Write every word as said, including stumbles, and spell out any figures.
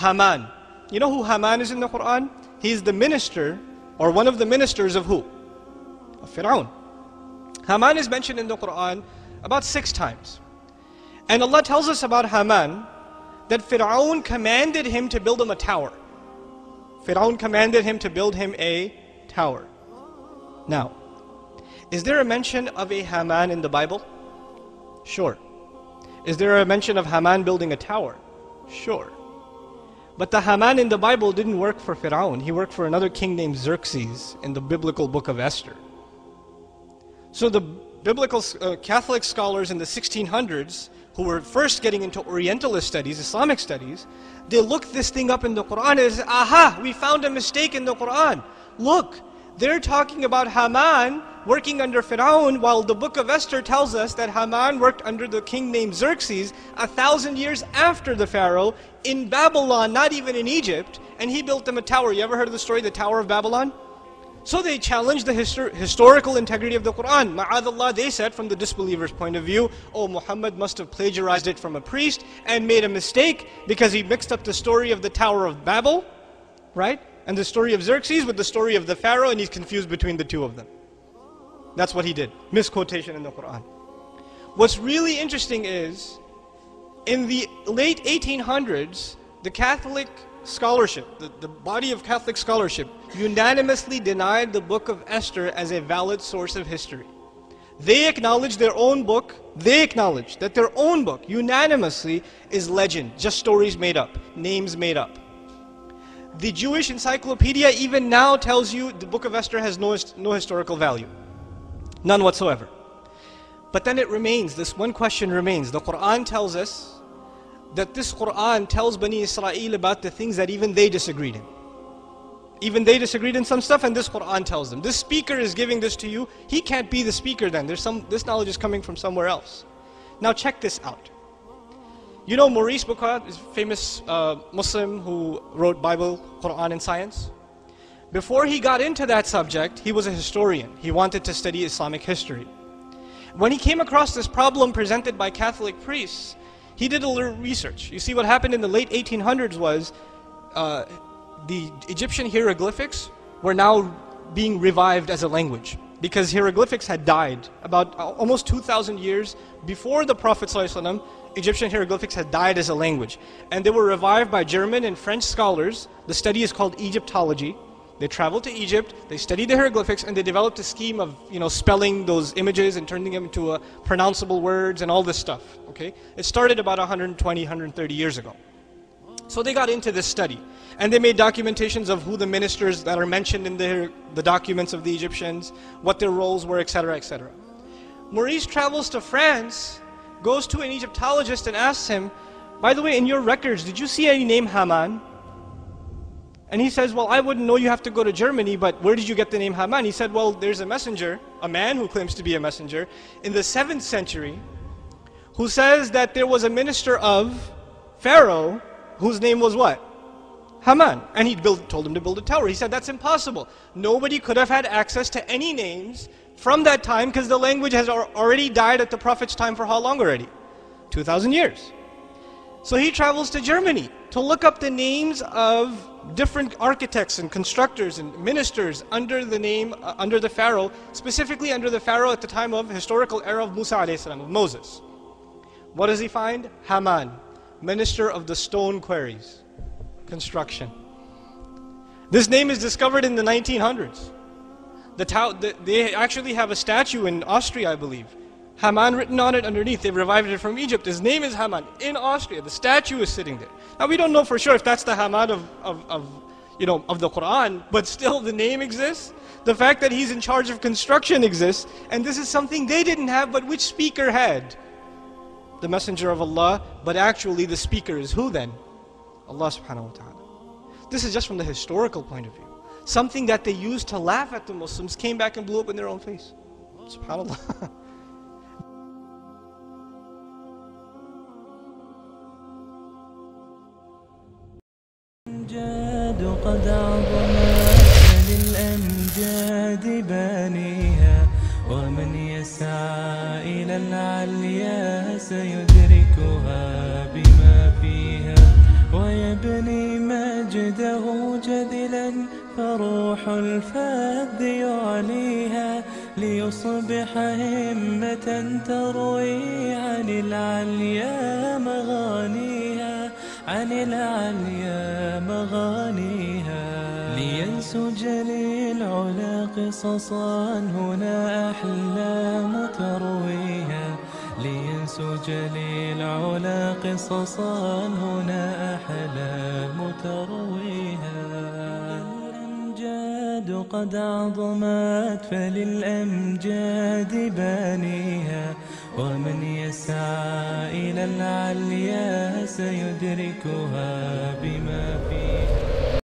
Haman. You know who Haman is in the Quran? He is the minister, or one of the ministers of who? Of Fir'aun. Haman is mentioned in the Quran about six times. And Allah tells us about Haman that Fir'aun commanded him to build him a tower. Fir'aun commanded him to build him a tower. Now, is there a mention of a Haman in the Bible? Sure. Is there a mention of Haman building a tower? Sure. But the Haman in the Bible didn't work for Fir'aun. He worked for another king named Xerxes in the biblical book of Esther. So the biblical uh, Catholic scholars in the sixteen hundreds, who were first getting into Orientalist studies, Islamic studies, they looked this thing up in the Quran and said, aha, we found a mistake in the Quran. Look, they're talking about Haman working under Fir'aun, while the book of Esther tells us that Haman worked under the king named Xerxes a thousand years after the Pharaoh in Babylon, not even in Egypt, and he built them a tower. You ever heard of the story, the Tower of Babylon? So they challenged the histor historical integrity of the Quran. Ma'adallah, they said, from the disbeliever's point of view, oh, Muhammad must have plagiarized it from a priest and made a mistake because he mixed up the story of the Tower of Babel, right? And the story of Xerxes with the story of the Pharaoh, and he's confused between the two of them. That's what he did. Misquotation in the Quran. What's really interesting is, in the late eighteen hundreds, the Catholic scholarship, the, the body of Catholic scholarship, unanimously denied the book of Esther as a valid source of history. They acknowledge their own book, they acknowledge that their own book unanimously is legend, just stories made up, names made up. The Jewish encyclopedia even now tells you the book of Esther has no, no historical value. None whatsoever. But then it remains, this one question remains. The Quran tells us that this Quran tells Bani Israel about the things that even they disagreed in. Even they disagreed in some stuff, and this Quran tells them. This speaker is giving this to you. He can't be the speaker then. There's some, this knowledge is coming from somewhere else. Now check this out. You know Maurice Bucaille is a famous uh, Muslim who wrote Bible, Quran, and Science? Before he got into that subject, he was a historian. He wanted to study Islamic history. When he came across this problem presented by Catholic priests, he did a little research. You see, what happened in the late eighteen hundreds was uh, the Egyptian hieroglyphics were now being revived as a language, because hieroglyphics had died about almost two thousand years before the Prophet ﷺ. Egyptian hieroglyphics had died as a language, and they were revived by German and French scholars. The study is called Egyptology. They traveled to Egypt, they studied the hieroglyphics, and they developed a scheme of, you know, spelling those images and turning them into a pronounceable words and all this stuff, okay? It started about one hundred twenty, one hundred thirty years ago. So they got into this study, and they made documentations of who the ministers that are mentioned in the, the documents of the Egyptians, what their roles were, et cetera, et cetera. Maurice travels to France, goes to an Egyptologist and asks him, by the way, in your records, did you see any name Haman? And he says, well, I wouldn't know, you have to go to Germany, but where did you get the name Haman? He said, well, there's a messenger, a man who claims to be a messenger, in the seventh century, who says that there was a minister of Pharaoh, whose name was what? Haman. And he built, told him to build a tower. He said, that's impossible. Nobody could have had access to any names from that time, because the language has already died at the Prophet's time for how long already? two thousand years. So he travels to Germany to look up the names of different architects and constructors and ministers under the name, uh, under the Pharaoh, specifically under the Pharaoh at the time of historical era of Musa alayhi salam, of Moses. What does he find? Haman, minister of the stone quarries, construction. This name is discovered in the nineteen hundreds. The tow the, they actually have a statue in Austria, I believe. Haman written on it underneath. They revived it from Egypt. His name is Haman in Austria. The statue is sitting there. Now we don't know for sure if that's the Haman of, of, of, you know, of the Quran, but still the name exists. The fact that he's in charge of construction exists, and this is something they didn't have, but which speaker had? The messenger of Allah, but actually the speaker is who then? Allah subhanahu wa ta'ala. This is just from the historical point of view. Something that they used to laugh at the Muslims came back and blew up in their own face. SubhanAllah. قد عظمت للأمجاد بانيها ومن يسعى إلى العليا سيدركها بما فيها ويبني وجده جذلا فروح الفذ يعليها ليصبح همة تروي عن العليا مغانيها عن العليا مغانيها لينسج للعلا قصصا هنا أحلام ترويها لينسج للعلا قصصا هنا أحلام ترويها الأمجاد قد عظمت فللأمجاد بانيها ومن يسعى إلى العليا سيدركها بما